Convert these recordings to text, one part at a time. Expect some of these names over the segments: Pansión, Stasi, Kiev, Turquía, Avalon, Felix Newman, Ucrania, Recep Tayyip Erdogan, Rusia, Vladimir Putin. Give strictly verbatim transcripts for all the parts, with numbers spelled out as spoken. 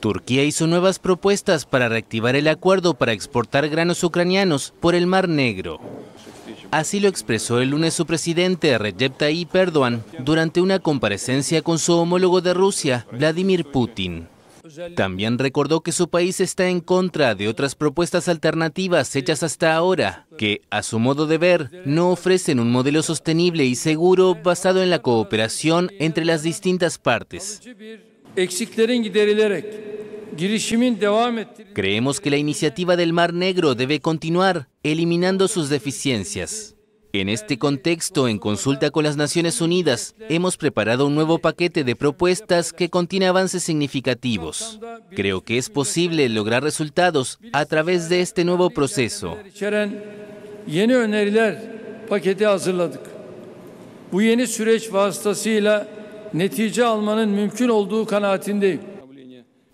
Turquía hizo nuevas propuestas para reactivar el acuerdo para exportar granos ucranianos por el Mar Negro. Así lo expresó el lunes su presidente Recep Tayyip Erdogan durante una comparecencia con su homólogo de Rusia, Vladimir Putin. También recordó que su país está en contra de otras propuestas alternativas hechas hasta ahora, que, a su modo de ver, no ofrecen un modelo sostenible y seguro basado en la cooperación entre las distintas partes. Creemos que la iniciativa del Mar Negro debe continuar, eliminando sus deficiencias. En este contexto, en consulta con las Naciones Unidas, hemos preparado un nuevo paquete de propuestas que contiene avances significativos. Creo que es posible lograr resultados a través de este nuevo proceso.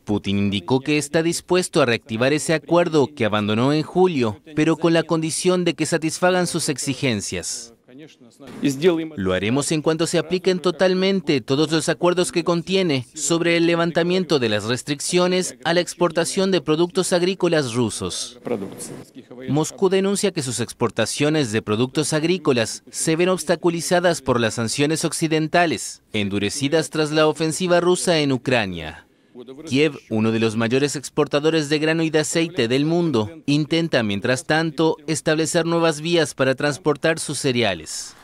Putin indicó que está dispuesto a reactivar ese acuerdo que abandonó en julio, pero con la condición de que satisfagan sus exigencias. Lo haremos en cuanto se apliquen totalmente todos los acuerdos que contiene sobre el levantamiento de las restricciones a la exportación de productos agrícolas rusos. Moscú denuncia que sus exportaciones de productos agrícolas se ven obstaculizadas por las sanciones occidentales, endurecidas tras la ofensiva rusa en Ucrania. Kiev, uno de los mayores exportadores de grano y de aceite del mundo, intenta, mientras tanto, establecer nuevas vías para transportar sus cereales.